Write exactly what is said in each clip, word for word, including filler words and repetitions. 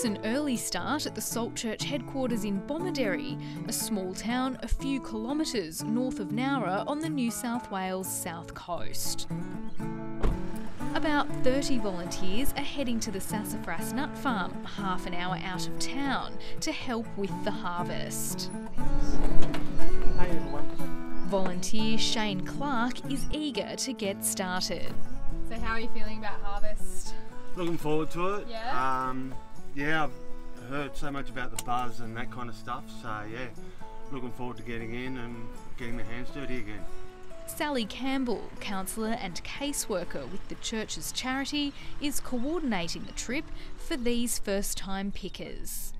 gets an early start at the Salt Church headquarters in Bomaderry, a small town a few kilometres north of Nowra on the New South Wales south coast. About thirty volunteers are heading to the Sassafras Nut Farm, half an hour out of town, to help with the harvest. Volunteer Shane Clark is eager to get started. So how are you feeling about harvest? Looking forward to it. Yeah? Um, yeah, I've heard so much about the buzz and that kind of stuff, so yeah, looking forward to getting in and getting my hands dirty again. Sally Campbell, counsellor and caseworker with the church's charity, is coordinating the trip for these first-time pickers.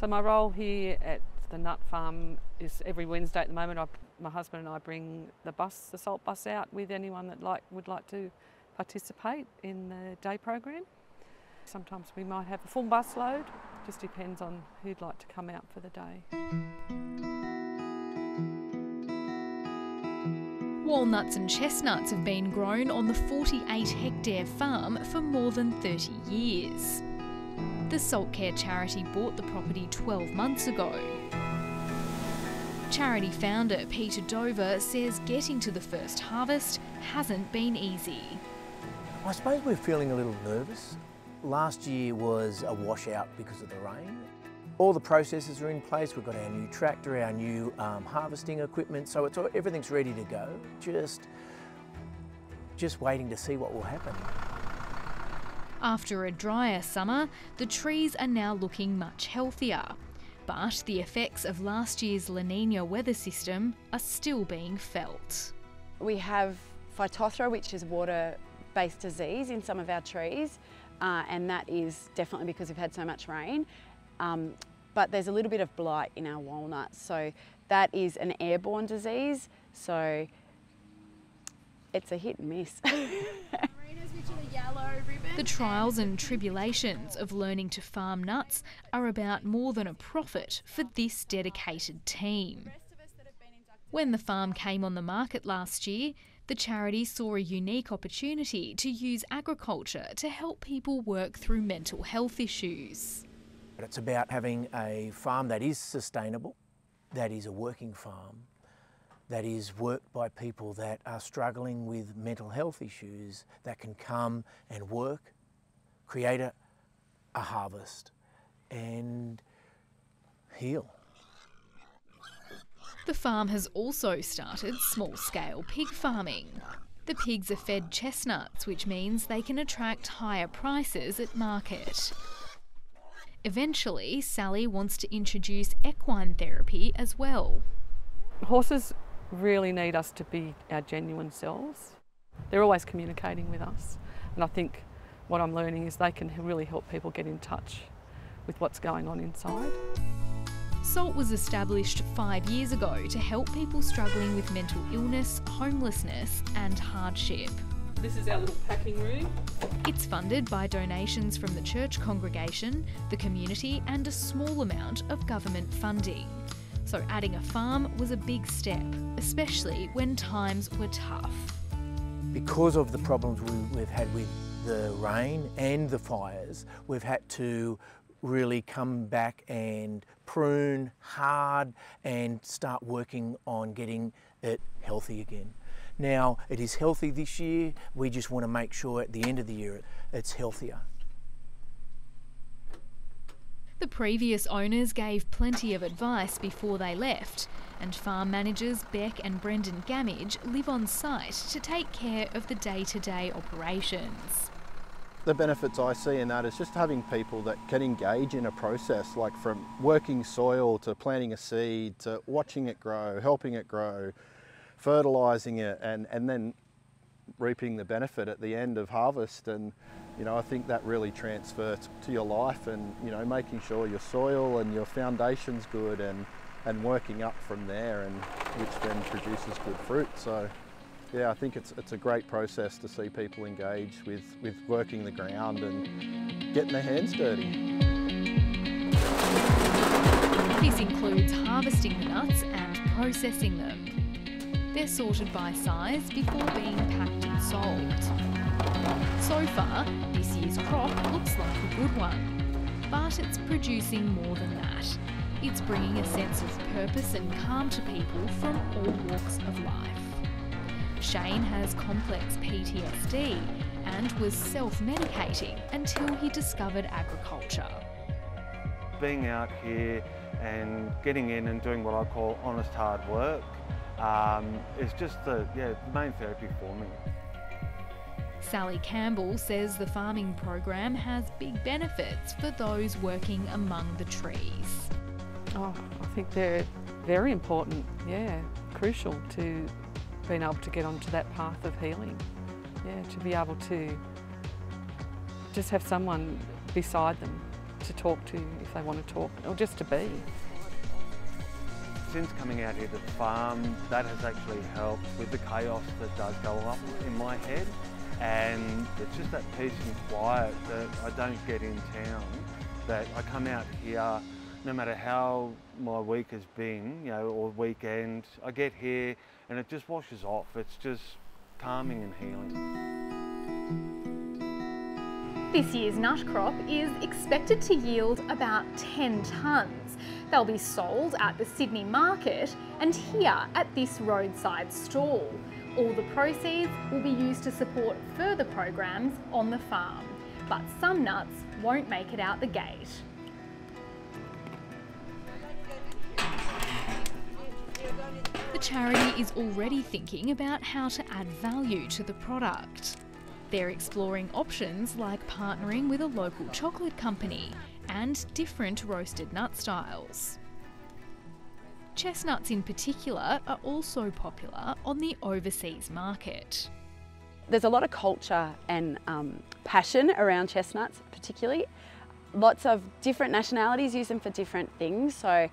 So my role here at the Nut Farm is every Wednesday at the moment. I, my husband and I bring the bus, the salt bus, out with anyone that like would like to participate in the day program. Sometimes we might have a full bus load. It just depends on who'd like to come out for the day. Walnuts and chestnuts have been grown on the forty-eight hectare farm for more than thirty years. The Saltcare charity bought the property twelve months ago. Charity founder Peter Dover says getting to the first harvest hasn't been easy. I suppose we're feeling a little nervous. Last year was a washout because of the rain. All the processes are in place. We've got our new tractor, our new um, harvesting equipment, so it's all, everything's ready to go. Just, just waiting to see what will happen. After a drier summer, the trees are now looking much healthier. But the effects of last year's La Niña weather system are still being felt. We have Phytophthora, which is water-based disease, in some of our trees, uh, and that is definitely because we've had so much rain. Um, but there's a little bit of blight in our walnuts, so that is an airborne disease, so it's a hit and miss. The trials and tribulations of learning to farm nuts are about more than a profit for this dedicated team. When the farm came on the market last year, the charity saw a unique opportunity to use agriculture to help people work through mental health issues. But it's about having a farm that is sustainable, that is a working farm, that is worked by people that are struggling with mental health issues, that can come and work, create a, a harvest and heal. The farm has also started small-scale pig farming. The pigs are fed chestnuts, which means they can attract higher prices at market. Eventually, Sally wants to introduce equine therapy as well. Horses really need us to be our genuine selves. They're always communicating with us. And I think what I'm learning is they can really help people get in touch with what's going on inside. SALT was established five years ago to help people struggling with mental illness, homelessness and hardship. This is our little packing room. It's funded by donations from the church congregation, the community and a small amount of government funding. So adding a farm was a big step, especially when times were tough. Because of the problems we've had with the rain and the fires, we've had to really come back and prune hard and start working on getting it healthy again. Now, it is healthy this year. We just want to make sure at the end of the year it's healthier. The previous owners gave plenty of advice before they left, and farm managers Beck and Brendan Gamage live on site to take care of the day-to-day operations. The benefits I see in that is just having people that can engage in a process, like from working soil to planting a seed to watching it grow, helping it grow, fertilising it and, and then reaping the benefit at the end of harvest. And, you know, I think that really transfers to your life and, you know, making sure your soil and your foundation's good and, and working up from there, and which then produces good fruit. So, yeah, I think it's, it's a great process to see people engage with, with working the ground and getting their hands dirty. This includes harvesting the nuts and processing them. They're sorted by size before being packed and sold. So far, this year's crop looks like a good one. but it's producing more than that. It's bringing a sense of purpose and calm to people from all walks of life. Shane has complex P T S D and was self-medicating until he discovered agriculture. Being out here and getting in and doing what I call honest hard work um, is just the, yeah, the main therapy for me. Sally Campbell says the farming program has big benefits for those working among the trees. Oh, I think they're very important, yeah, crucial to being able to get onto that path of healing. Yeah, to be able to just have someone beside them to talk to if they want to talk, or just to be. Since coming out here to the farm, that has actually helped with the chaos that does go up in my head, and it's just that peace and quiet that I don't get in town, that I come out here, no matter how my week has been, you know, or weekend, I get here and it just washes off. It's just calming and healing. This year's nut crop is expected to yield about ten tonnes. They'll be sold at the Sydney market and here at this roadside stall. All the proceeds will be used to support further programs on the farm, but some nuts won't make it out the gate. The charity is already thinking about how to add value to the product. They're exploring options like partnering with a local chocolate company and different roasted nut styles. Chestnuts in particular are also popular on the overseas market. There's a lot of culture and um, passion around chestnuts particularly. Lots of different nationalities use them for different things, so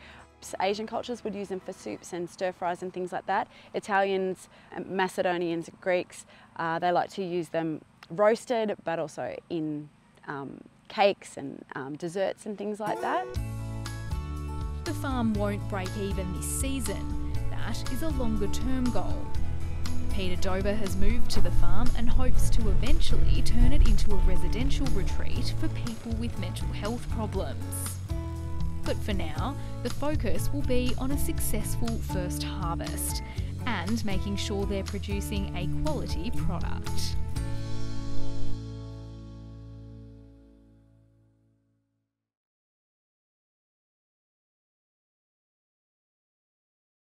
Asian cultures would use them for soups and stir fries and things like that. Italians, Macedonians, Greeks, uh, they like to use them roasted, but also in um, cakes and um, desserts and things like that. The farm won't break even this season. That is a longer term goal. Peter Dover has moved to the farm and hopes to eventually turn it into a residential retreat for people with mental health problems. But for now, the focus will be on a successful first harvest and making sure they're producing a quality product.